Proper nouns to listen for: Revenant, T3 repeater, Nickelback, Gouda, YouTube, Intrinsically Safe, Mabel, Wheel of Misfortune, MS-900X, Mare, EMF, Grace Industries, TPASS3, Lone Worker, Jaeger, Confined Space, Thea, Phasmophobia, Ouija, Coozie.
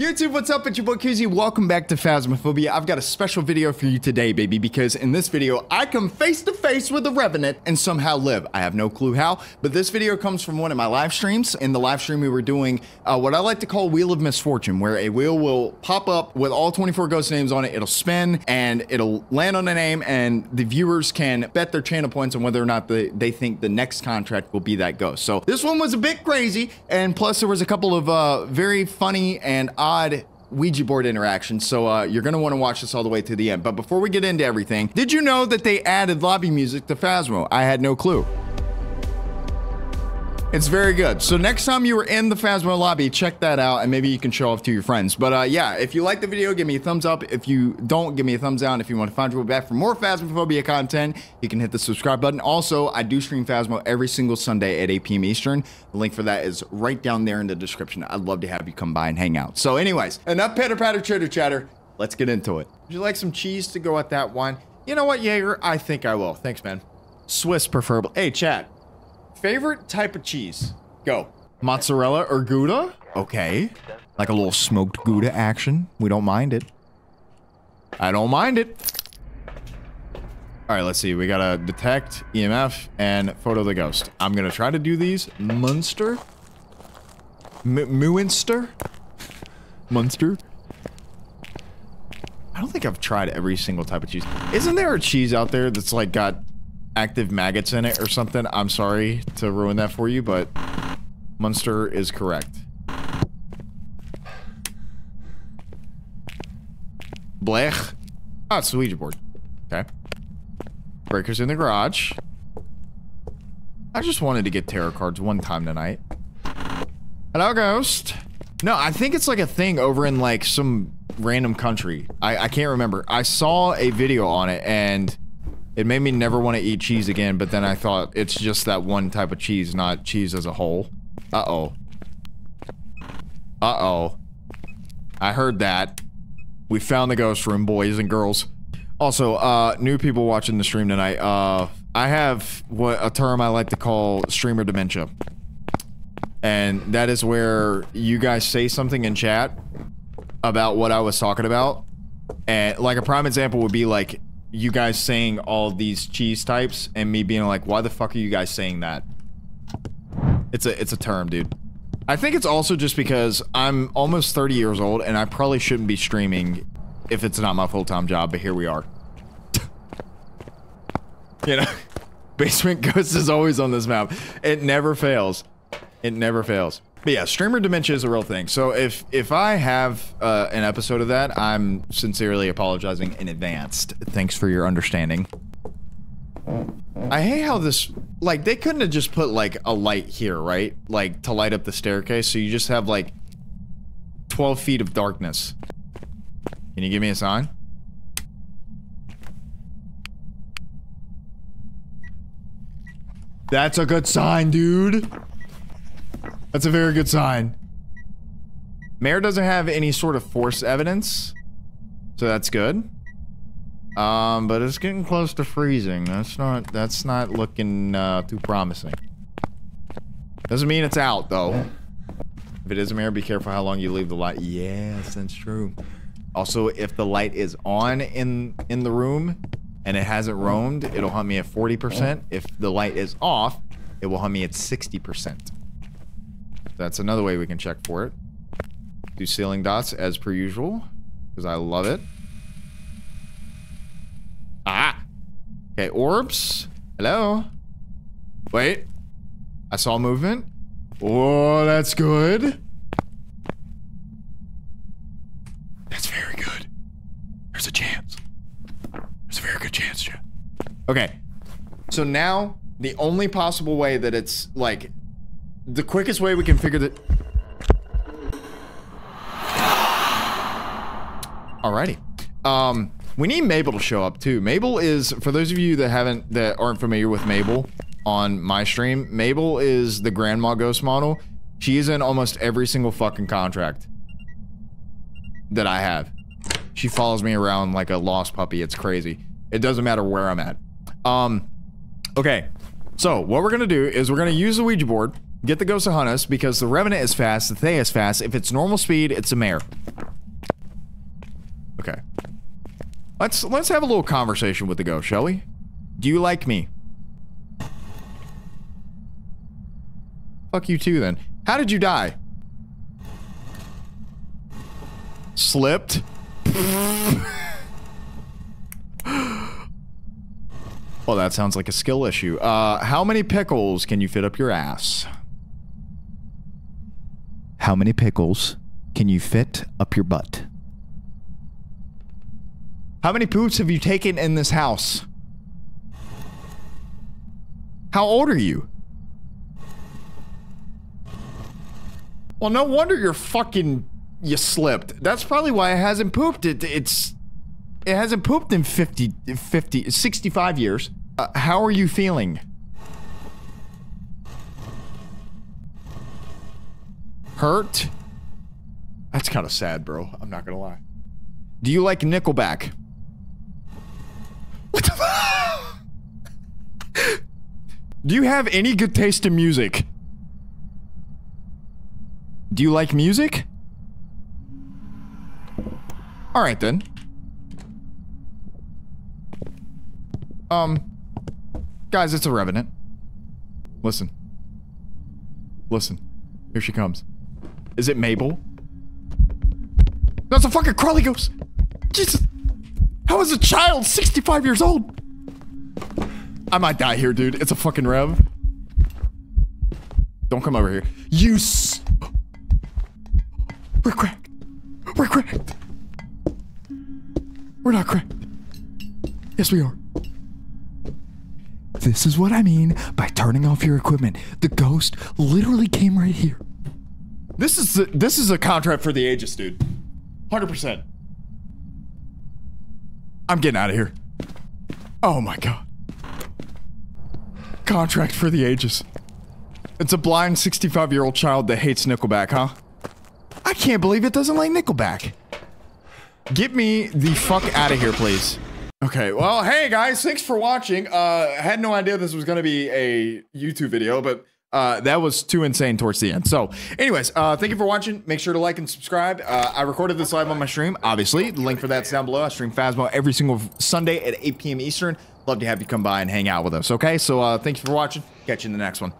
YouTube, what's up? It's your boy Coozie. Welcome back to Phasmophobia. I've got a special video for you today, baby, because in this video, I come face to face with a Revenant and somehow live. I have no clue how, but this video comes from one of my live streams. In the live stream, we were doing what I like to call Wheel of Misfortune, where a wheel will pop up with all 24 ghost names on it. It'll spin and it'll land on a name, and the viewers can bet their channel points on whether or not they think the next contract will be that ghost. So this one was a bit crazy, and plus there was a couple of very funny and odd Ouija board interaction, so you're gonna want to watch this all the way to the end. But before we get into everything, did you know that they added lobby music to Phasmo? I had no clue. It's very good. So next time you were in the Phasmo lobby, check that out, and maybe you can show off to your friends. But yeah, if you like the video, give me a thumbs up. If you don't, give me a thumbs down. If you want to find your way back for more Phasmophobia content, you can hit the subscribe button. Also, I do stream Phasmo every single Sunday at 8 p.m. Eastern. The link for that is right down there in the description. I'd love to have you come by and hang out. So anyways, enough pitter-patter, chitter-chatter. Let's get into it. Would you like some cheese to go with that wine? You know what, Jaeger? I think I will. Thanks, man. Swiss preferable. Hey, chat. Favorite type of cheese? Go. Mozzarella or Gouda? Okay. Like a little smoked Gouda action. We don't mind it. I don't mind it. All right, let's see. We gotta detect, EMF, and photo the ghost. I'm gonna try to do these. Munster? Muinster? Munster? I don't think I've tried every single type of cheese. Isn't there a cheese out there that's like got active maggots in it or something? I'm sorry to ruin that for you, but Munster is correct. Blech. Ah, it's the Ouija board. Okay. Breakers in the garage. I just wanted to get tarot cards one time tonight. Hello, ghost. No, I think it's like a thing over in like some random country. I can't remember. I saw a video on it and it made me never want to eat cheese again, but then I thought it's just that one type of cheese, not cheese as a whole. Uh-oh. Uh-oh. I heard that. We found the ghost room, boys and girls. Also, new people watching the stream tonight, I have a term I like to call streamer dementia. And that is where you guys say something in chat about what I was talking about. And like a prime example would be like, you guys saying all these cheese types and me being like, why the fuck are you guys saying that? It's a term, dude. I think it's also just because I'm almost 30 years old and I probably shouldn't be streaming if it's not my full-time job, but here we are. You know, Basement Ghost is always on this map. It never fails. It never fails. But yeah, streamer dementia is a real thing. So if I have an episode of that, I'm sincerely apologizing in advance. Thanks for your understanding. I hate how this, like, they couldn't have just put like a light here, right? Like to light up the staircase. So you just have like 12 feet of darkness. Can you give me a sign? That's a good sign, dude. That's a very good sign. Mare doesn't have any sort of force evidence, so that's good. But it's getting close to freezing. That's not looking too promising. Doesn't mean it's out though. If it is a Mare, be careful how long you leave the light. Yes, that's true. Also, if the light is on in the room and it hasn't roamed, it'll hunt me at 40%. If the light is off, it will hunt me at 60%. That's another way we can check for it. Do ceiling dots as per usual, because I love it. Ah! Okay, orbs. Hello? Wait. I saw movement. Oh, that's good. That's very good. There's a chance. There's a very good chance, Jeff. Okay. So now, the only possible way that it's, like, the quickest way we can figure that. Alrighty. We need Mabel to show up too. Mabel is, for those of you that aren't familiar with Mabel on my stream, Mabel is the grandma ghost model. She is in almost every single fucking contract that I have. She follows me around like a lost puppy. It's crazy. It doesn't matter where I'm at. Okay. So what we're gonna do is we're gonna use the Ouija board. Get the ghost to hunt us, because the Revenant is fast, the Thea is fast. If it's normal speed, it's a mare. Okay. Let's have a little conversation with the ghost, shall we? Do you like me? Fuck you too, then. How did you die? Slipped. Well, that sounds like a skill issue. How many pickles can you fit up your ass? How many pickles can you fit up your butt? How many poops have you taken in this house? How old are you? Well, no wonder you're fucking... you slipped. That's probably why it hasn't pooped. It hasn't pooped in 65 years. How are you feeling? Hurt? That's kind of sad, bro. I'm not gonna lie. Do you like Nickelback? What the fuck? Do you have any good taste in music? Do you like music? All right, then. Guys, it's a Revenant. Listen. Listen. Here she comes. Is it Mabel? That's a fucking crawly ghost! Jesus! How is a child 65 years old? I might die here, dude. It's a fucking Rev. Don't come over here. You s- We're cracked. We're cracked. We're not cracked. Yes, we are. This is what I mean by turning off your equipment. The ghost literally came right here. This is a contract for the ages, dude. 100%. I'm getting out of here. Oh my god. Contract for the ages. It's a blind 65-year-old child that hates Nickelback, huh? I can't believe it doesn't like Nickelback. Get me the fuck out of here, please. Okay, well, hey guys, thanks for watching. I had no idea this was gonna be a YouTube video, but that was too insane towards the end. So anyways, thank you for watching. Make sure to like and subscribe. I recorded this live on my stream, obviously. The link for that's down below. I stream Phasmo every single Sunday at 8 p.m. Eastern. Love to have you come by and hang out with us, okay? So thanks for watching. Catch you in the next one.